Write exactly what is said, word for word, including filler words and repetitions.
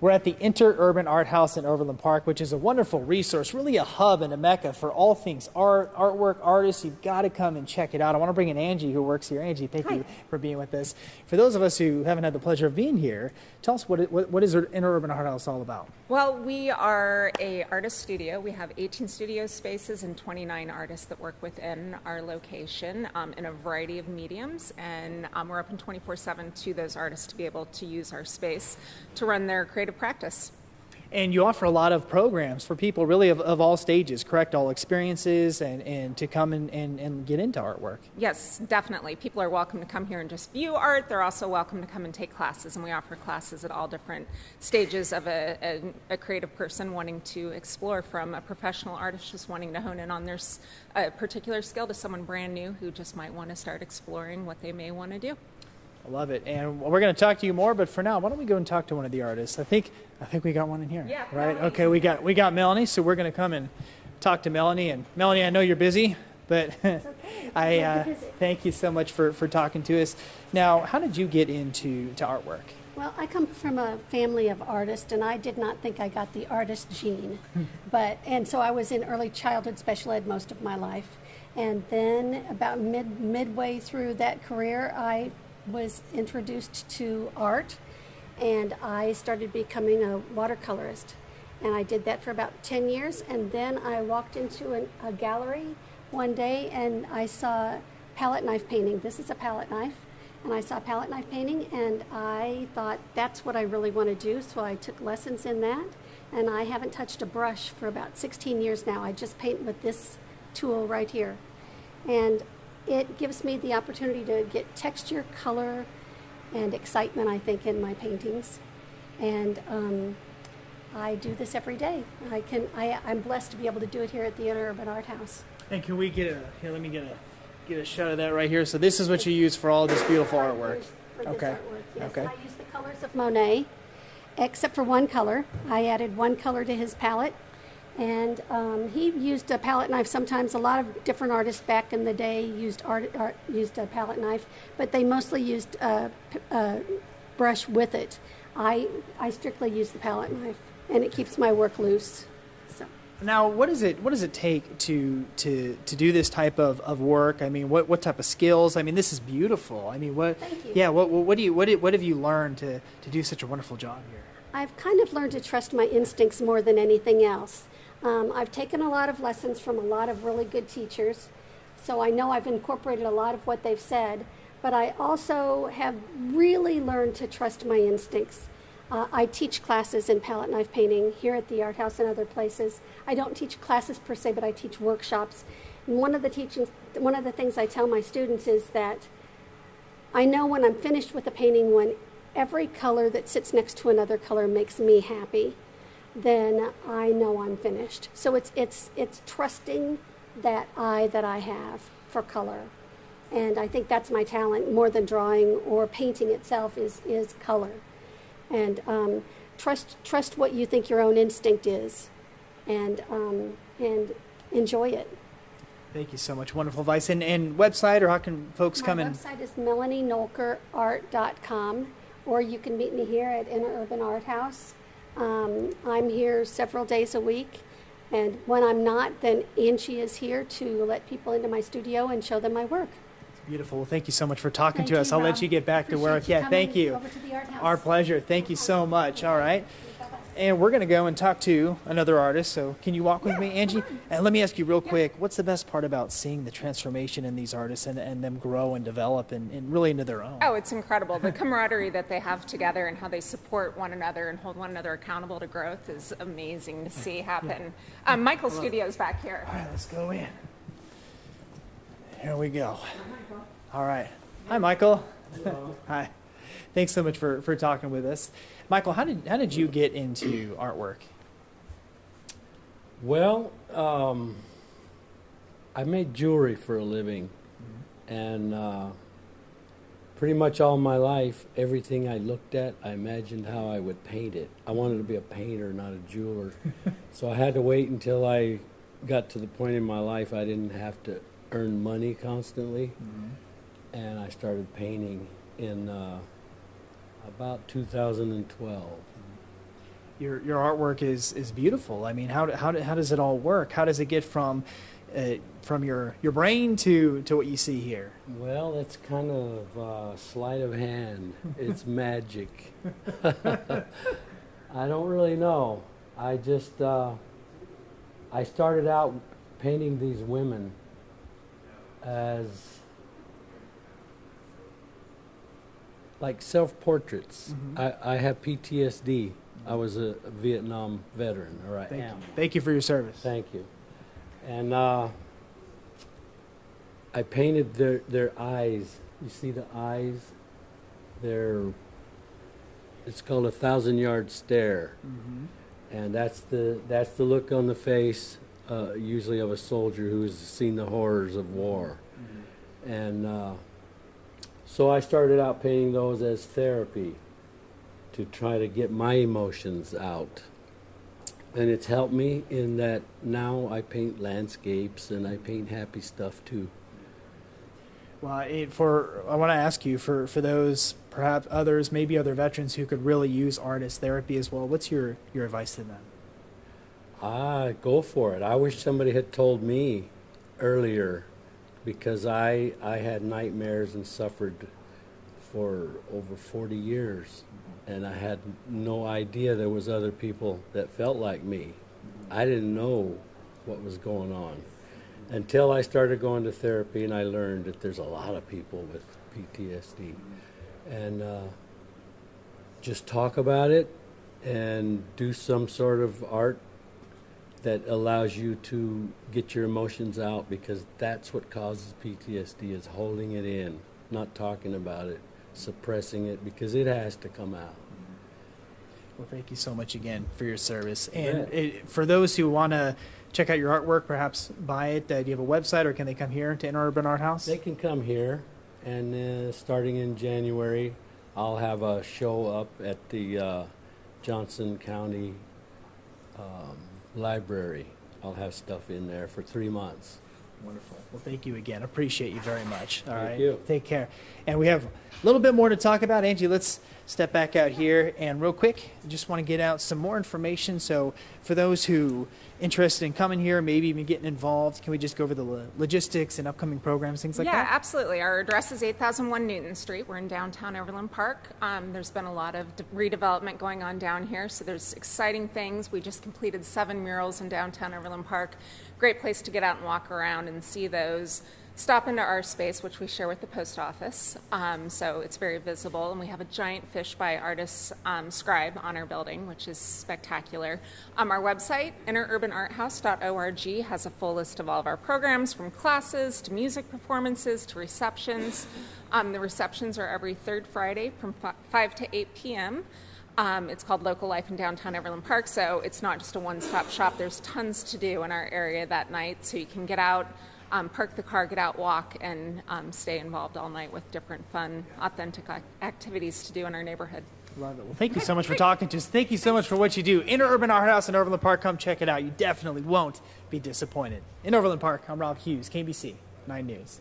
We're at the InterUrban ArtHouse in Overland Park, which is a wonderful resource, really a hub and a mecca for all things art, artwork, artists. You've got to come and check it out. I want to bring in Angie, who works here. Angie, thank Hi. you for being with us. For those of us who haven't had the pleasure of being here, tell us what, what, what is InterUrban ArtHouse all about? Well, we are an artist studio. We have eighteen studio spaces and twenty-nine artists that work within our location um, in a variety of mediums, and um, we're open twenty-four seven to those artists to be able to use our space to run their creative practice. And you offer a lot of programs for people really of, of all stages, correct? All experiences and, and to come and, and, and get into artwork. Yes, definitely. People are welcome to come here and just view art. They're also welcome to come and take classes, and we offer classes at all different stages of a, a, a creative person wanting to explore, from a professional artist just wanting to hone in on their uh, particular skill to someone brand new who just might want to start exploring what they may want to do. I love it, and we're going to talk to you more, but for now, why don't we go and talk to one of the artists? I think I think we got one in here, yeah, right? Melanie. Okay, we got we got Melanie, so we're going to come and talk to Melanie. And Melanie, I know you're busy, but okay. I uh, thank you so much for for talking to us. Now, how did you get into to artwork? Well, I come from a family of artists, and I did not think I got the artist gene, but and so I was in early childhood special ed most of my life, and then about mid midway through that career, I was introduced to art, and I started becoming a watercolorist, and I did that for about ten years, and then I walked into an, a gallery one day and I saw palette knife painting. This is a palette knife, and I saw palette knife painting, and I thought that's what I really want to do, so I took lessons in that, and I haven't touched a brush for about sixteen years now. I just paint with this tool right here, and it gives me the opportunity to get texture, color, and excitement, I think, in my paintings. And um, I do this every day. I can, I, I'm blessed to be able to do it here at the InterUrban ArtHouse. And can we get a, here, let me get a, get a shot of that right here. So this is what you use for all this beautiful artwork. For this okay. artwork, yes. Okay. I use the colors of Monet, except for one color. I added one color to his palette. And um, he used a palette knife sometimes. A lot of different artists back in the day used art, art used a palette knife, but they mostly used a, a brush with it. I, I strictly use the palette knife, and it keeps my work loose. So. Now, what is it? What does it take to to to do this type of, of work? I mean, what what type of skills? I mean, this is beautiful. I mean, what? Thank you. Yeah. What what do you what what have you learned to to do such a wonderful job here? I've kind of learned to trust my instincts more than anything else. Um, I've taken a lot of lessons from a lot of really good teachers, so I know I've incorporated a lot of what they've said, but I also have really learned to trust my instincts. Uh, I teach classes in palette knife painting here at the Art House and other places. I don't teach classes per se, but I teach workshops. And one of the teachings, one of the things I tell my students is that I know when I'm finished with a painting, when every color that sits next to another color makes me happy, then I know I'm finished. So it's it's it's trusting that eye that I have for color, and I think that's my talent more than drawing or painting itself is is color, and um, trust trust what you think your own instinct is, and um, and enjoy it. Thank you so much. Wonderful advice. And and website, or how can folks my come in? My website is melanie nolker art dot com, or you can meet me here at InterUrban ArtHouse. Um, I'm here several days a week, and when I'm not, then Angie is here to let people into my studio and show them my work. It's beautiful. Well, thank you so much for talking thank to you, us. Rob. I'll let you get back Appreciate to work. Yeah, thank you. Over to the art house. Our pleasure. Thank you so much. All right. And we're going to go and talk to another artist, so can you walk with yeah, me, Angie? And let me ask you real quick, yeah. what's the best part about seeing the transformation in these artists and, and them grow and develop and, and really into their own? Oh, it's incredible. The camaraderie that they have together and how they support one another and hold one another accountable to growth is amazing to see happen. Yeah. Um, Michael's studio's back here. All right, let's go in. Here we go. All right. Hi, Michael. Hello. Hi. Thanks so much for, for talking with us. Michael, how did, how did you get into artwork? Well, um, I made jewelry for a living. Mm-hmm. And uh, pretty much all my life, everything I looked at, I imagined how I would paint it. I wanted to be a painter, not a jeweler. So I had to wait until I got to the point in my life I didn't have to earn money constantly. Mm-hmm. And I started painting in... Uh, about two thousand twelve. your your artwork is is beautiful. I mean, how how how does it all work? How does it get from uh, from your your brain to to what you see here? Well, that's kind of uh, sleight of hand. It's magic. I don't really know. I just uh, I started out painting these women as like self-portraits. Mm-hmm. I, I have P T S D. I was a Vietnam veteran, or I Thank am. You. Thank you for your service. Thank you. And uh, I painted their their eyes. You see the eyes? They're, it's called a thousand-yard stare. Mm-hmm. And that's the that's the look on the face, uh, usually of a soldier who's seen the horrors of war. Mm-hmm. And uh, so I started out painting those as therapy to try to get my emotions out. And it's helped me in that now I paint landscapes and I paint happy stuff too. Well, it, for I want to ask you, for, for those, perhaps others, maybe other veterans who could really use art as therapy as well, what's your, your advice to them? Ah, go for it. I wish somebody had told me earlier, because I, I had nightmares and suffered for over forty years. And I had no idea there was other people that felt like me. I didn't know what was going on until I started going to therapy, and I learned that there's a lot of people with P T S D. And uh, just talk about it and do some sort of art that allows you to get your emotions out, because that's what causes P T S D, is holding it in, not talking about it, suppressing it, because it has to come out. Well, thank you so much again for your service. And yeah. it, for those who want to check out your artwork, perhaps buy it, uh, do you have a website, or can they come here to InterUrban ArtHouse? They can come here, and uh, starting in January, I'll have a show up at the uh, Johnson County um, Library. I'll have stuff in there for three months. Wonderful. Well, thank you again. Appreciate you very much. All right. Thank you. Take care. And we have a little bit more to talk about. Angie, let's step back out here. And real quick, I just want to get out some more information. So for those who are interested in coming here, maybe even getting involved, can we just go over the lo logistics and upcoming programs, things like yeah, that? Yeah, absolutely. Our address is eight thousand one Newton Street. We're in downtown Overland Park. Um, there's been a lot of redevelopment going on down here, so there's exciting things. We just completed seven murals in downtown Overland Park. Great place to get out and walk around and see those. Stop into our space, which we share with the post office, um, so it's very visible. And we have a giant fish by artist um, scribe on our building, which is spectacular. Um, our website, interurban art house dot org, has a full list of all of our programs, from classes to music performances to receptions. Um, the receptions are every third Friday from five to eight p m Um, it's called Local Life in downtown Overland Park, so it's not just a one-stop shop. There's tons to do in our area that night, so you can get out, um, park the car, get out, walk, and um, stay involved all night with different fun, authentic activities to do in our neighborhood. Love it. Well, thank you so much for talking to us. Thank you so much for what you do. InterUrban ArtHouse in Overland Park, come check it out. You definitely won't be disappointed. In Overland Park, I'm Rob Hughes, K B C nine News.